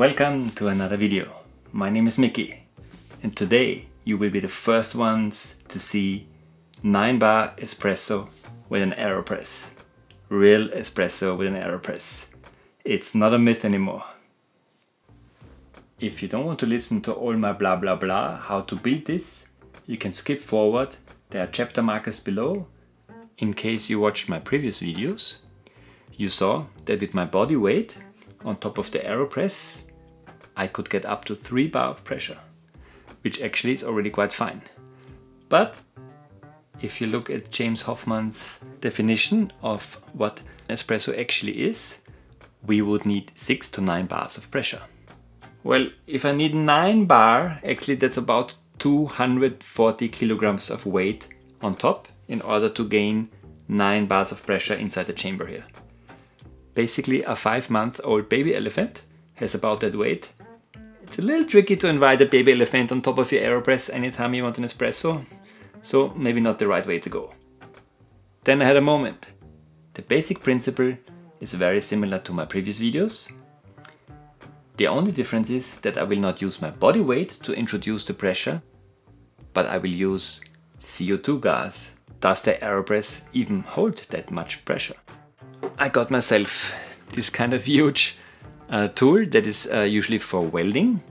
Welcome to another video. My name is Mickey and today you will be the first ones to see 9-bar espresso with an Aeropress. Real espresso with an Aeropress. It's not a myth anymore. If you don't want to listen to all my blah blah blah how to build this, you can skip forward. There are chapter markers below. In case you watched my previous videos, you saw that with my body weight on top of the Aeropress, I could get up to 3 bar of pressure, which actually is already quite fine. But if you look at James Hoffman's definition of what espresso actually is, we would need 6 to 9 bars of pressure. Well, if I need 9 bar, actually that's about 240 kilograms of weight on top in order to gain 9 bars of pressure inside the chamber here. Basically, a 5-month-old baby elephant has about that weight. It's a little tricky to invite a baby elephant on top of your Aeropress anytime you want an espresso, so maybe not the right way to go. Then I had a moment. The basic principle is very similar to my previous videos. The only difference is that I will not use my body weight to introduce the pressure, but I will use CO2 gas. Does the Aeropress even hold that much pressure? I got myself this kind of huge tool that is usually for welding,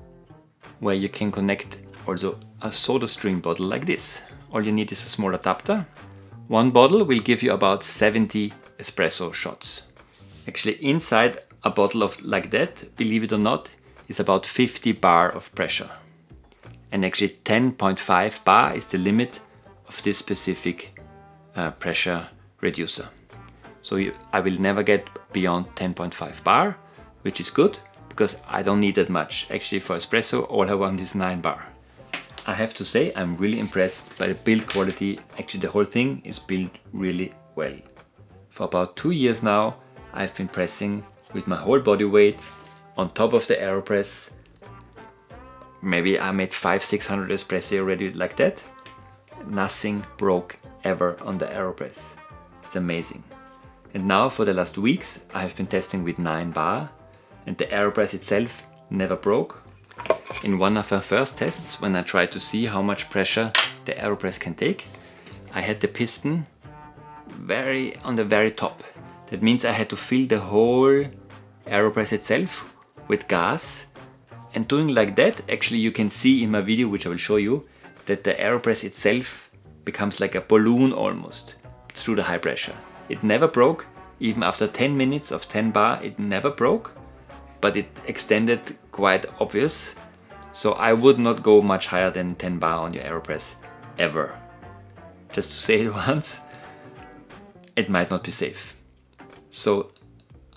where you can connect also a soda stream bottle like this. All you need is a small adapter. One bottle will give you about 70 espresso shots. Actually, inside a bottle of like that, believe it or not, is about 50 bar of pressure. And actually 10.5 bar is the limit of this specific pressure reducer. So I will never get beyond 10.5 bar, which is good, because I don't need that much. Actually, for espresso, all I want is 9 bar. I have to say, I'm really impressed by the build quality. Actually, the whole thing is built really well. For about 2 years now, I've been pressing with my whole body weight on top of the Aeropress. Maybe I made 500-600 espresso already like that. Nothing broke ever on the Aeropress. It's amazing. And now for the last weeks I have been testing with 9 bar and the Aeropress itself never broke. In one of our first tests, when I tried to see how much pressure the Aeropress can take, I had the piston very on the very top. That means I had to fill the whole Aeropress itself with gas, and doing like that, actually you can see in my video, which I will show you, that the Aeropress itself becomes like a balloon almost through the high pressure. It never broke. Even after 10 minutes of 10 bar, it never broke, but it extended quite obvious. So I would not go much higher than 10 bar on your Aeropress ever. Just to say it once, it might not be safe. So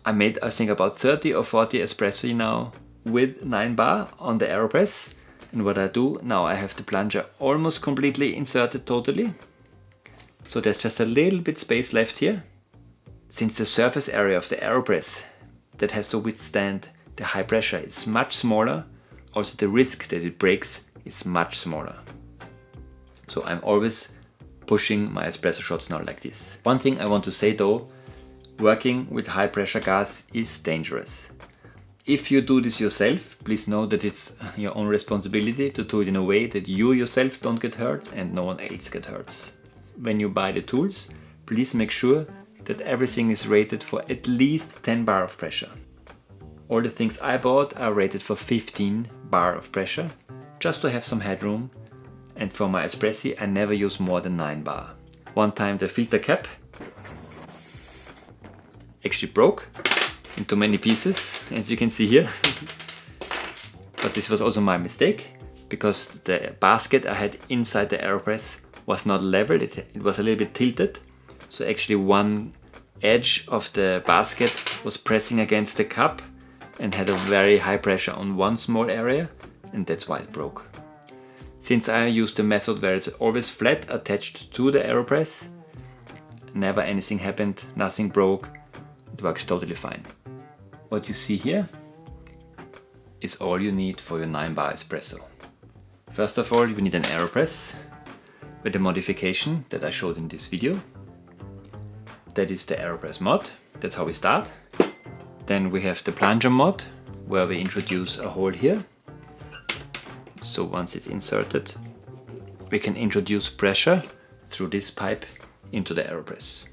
I made, I think, about 30 or 40 espresso now with 9 bar on the Aeropress. And what I do now, I have the plunger almost completely inserted totally. So there's just a little bit space left here. Since the surface area of the Aeropress that has to withstand the high pressure is much smaller, also the risk that it breaks is much smaller. So I'm always pushing my espresso shots now like this. One thing I want to say though, working with high pressure gas is dangerous. If you do this yourself, please know that it's your own responsibility to do it in a way that you yourself don't get hurt and no one else gets hurt. When you buy the tools, please make sure that everything is rated for at least 10 bar of pressure. All the things I bought are rated for 15 bar of pressure, just to have some headroom. And for my espresso, I never use more than 9 bar. One time the filter cap actually broke into many pieces, as you can see here. But this was also my mistake, because the basket I had inside the Aeropress was not leveled, it was a little bit tilted. So actually one edge of the basket was pressing against the cup and had a very high pressure on one small area, and that's why it broke. Since I used the method where it's always flat attached to the Aeropress, never anything happened, nothing broke, it works totally fine. What you see here is all you need for your 9 bar espresso. First of all, you need an Aeropress, with the modification that I showed in this video. That is the Aeropress mod, that's how we start. Then we have the plunger mod, where we introduce a hole here. So once it's inserted, we can introduce pressure through this pipe into the Aeropress.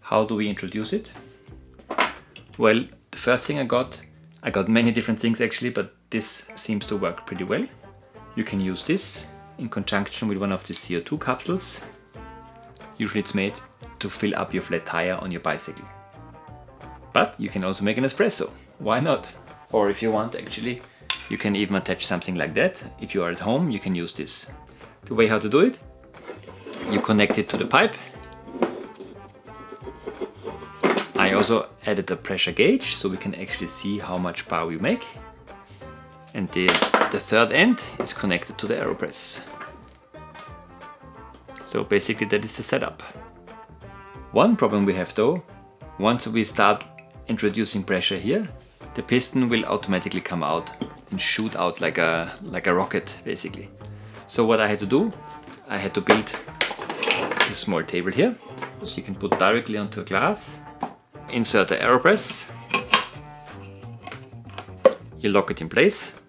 How do we introduce it? Well, the first thing I got many different things actually, but this seems to work pretty well. You can use this in conjunction with one of the CO2 capsules. Usually it's made to fill up your flat tire on your bicycle. But you can also make an espresso, why not? Or if you want actually, you can even attach something like that. If you are at home, you can use this. The way how to do it, you connect it to the pipe. I also added a pressure gauge so we can actually see how much power we make. And the third end is connected to the Aeropress. So basically that is the setup. One problem we have though, once we start introducing pressure here, the piston will automatically come out and shoot out like a rocket basically. So what I had to do, I had to build this small table here, so you can put directly onto a glass. Insert the Aeropress, you lock it in place.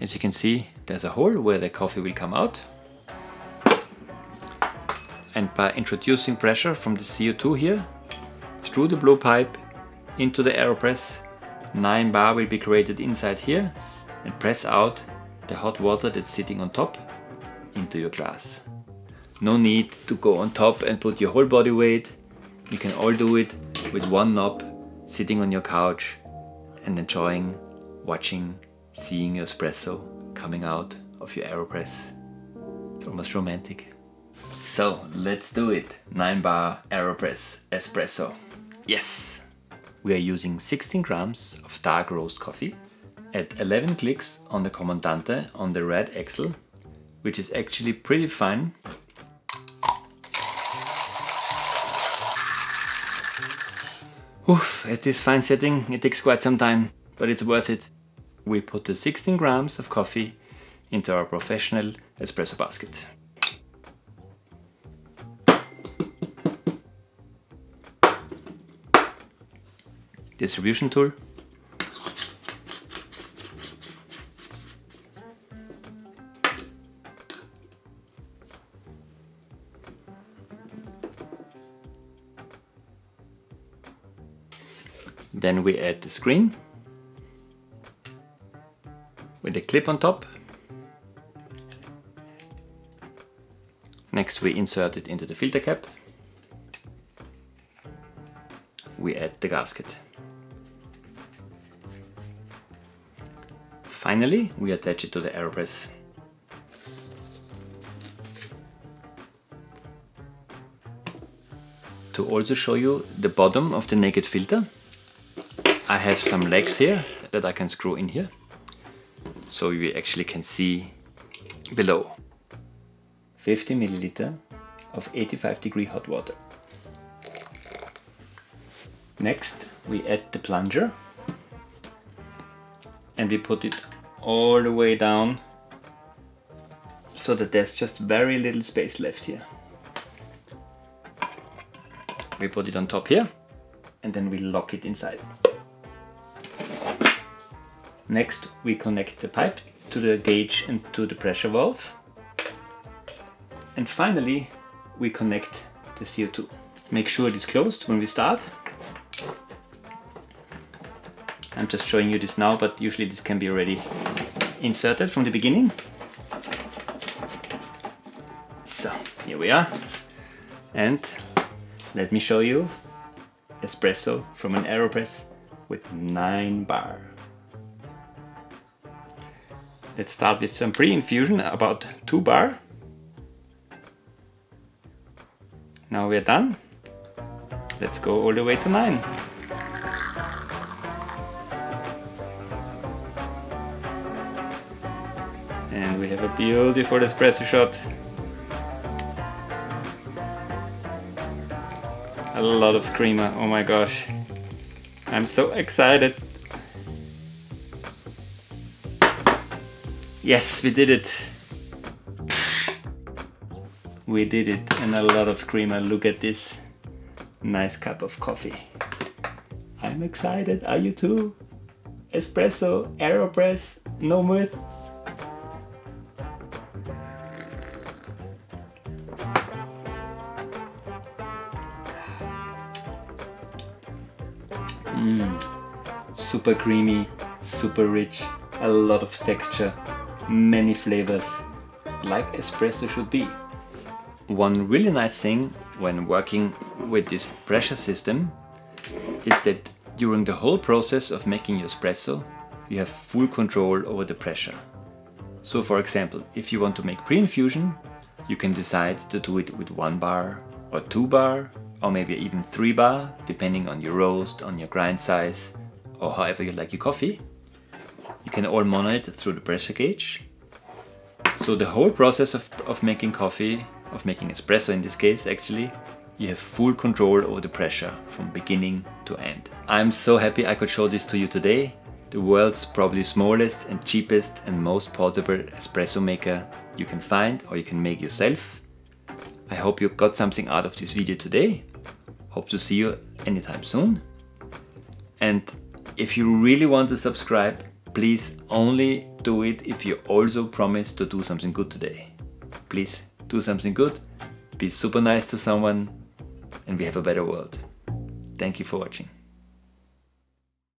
As you can see, there's a hole where the coffee will come out. And by introducing pressure from the CO2 here, through the blue pipe into the Aeropress, 9 bar will be created inside here and press out the hot water that's sitting on top into your glass. No need to go on top and put your whole body weight. You can all do it with one knob, sitting on your couch and enjoying, watching, seeing your espresso coming out of your Aeropress. It's almost romantic. So let's do it. 9 bar Aeropress espresso. Yes! We are using 16 grams of dark roast coffee at 11 clicks on the Commandante on the red axle, which is actually pretty fine. Oof, at this fine setting it takes quite some time, but it's worth it. We put the 16 grams of coffee into our professional espresso basket. Distribution tool. Then we add the screen with a clip on top. Next we insert it into the filter cap. We add the gasket. Finally we attach it to the Aeropress. To also show you the bottom of the naked filter, I have some legs here that I can screw in here, so you actually can see below. 50 milliliter of 85-degree hot water. Next we add the plunger and we put it all the way down so that there's just very little space left here. We put it on top here and then we lock it inside. Next we connect the pipe to the gauge and to the pressure valve. And finally we connect the CO2. Make sure it is closed when we start. I'm just showing you this now, but usually this can be already inserted from the beginning. So here we are. And let me show you espresso from an Aeropress with 9 bar. Let's start with some pre-infusion, about 2 bar. Now we are done. Let's go all the way to 9. And we have a beautiful espresso shot. A lot of crema, oh my gosh. I'm so excited. Yes, we did it! We did it, and a lot of crema. Look at this nice cup of coffee. I'm excited, are you too? espresso, Aeropress, no myth. Super creamy, super rich, a lot of texture, many flavors, like espresso should be. One really nice thing when working with this pressure system is that during the whole process of making your espresso, you have full control over the pressure. So for example, if you want to make pre-infusion, you can decide to do it with 1 bar or 2 bar or maybe even 3 bar, depending on your roast, on your grind size, or however you like your coffee. You can all monitor it through the pressure gauge. So the whole process of making coffee, of making espresso in this case actually, you have full control over the pressure from beginning to end. I'm so happy I could show this to you today. The world's probably smallest and cheapest and most portable espresso maker you can find or you can make yourself. I hope you got something out of this video today. Hope to see you anytime soon. And if you really want to subscribe, please only do it if you also promise to do something good today. Please do something good, be super nice to someone, and we have a better world. Thank you for watching.